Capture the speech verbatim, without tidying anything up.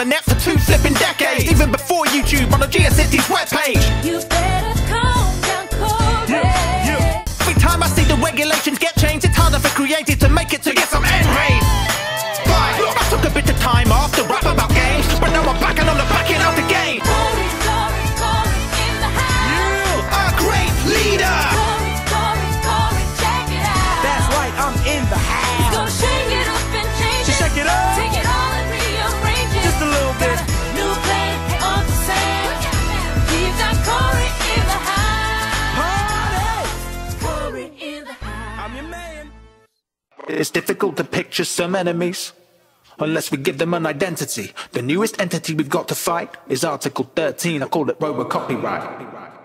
the net for two flipping decades, even before YouTube on the GeoCities webpage. You better calm down, Corey. Yeah, yeah. Every time I see the regulations get changed, it's harder for creators to make it to get some end raise. Bye. I took a bit of time off to rap about games, but now I'm back and I'm backing out the game. Corey, Corey, Corey in the house. Yeah. A great leader. Corey, Corey, Corey, check it out. That's right, I'm in the house. He's gonna shake it up and change it. Shake it up. Take it all and rearrange it. Just a little bit. New play on the sand. He's got Corey in the house. Party. Corey in the house. I'm your man. It's difficult to picture some enemies unless we give them an identity. The newest entity we've got to fight is Article thirteen. I call it RoboCopyright.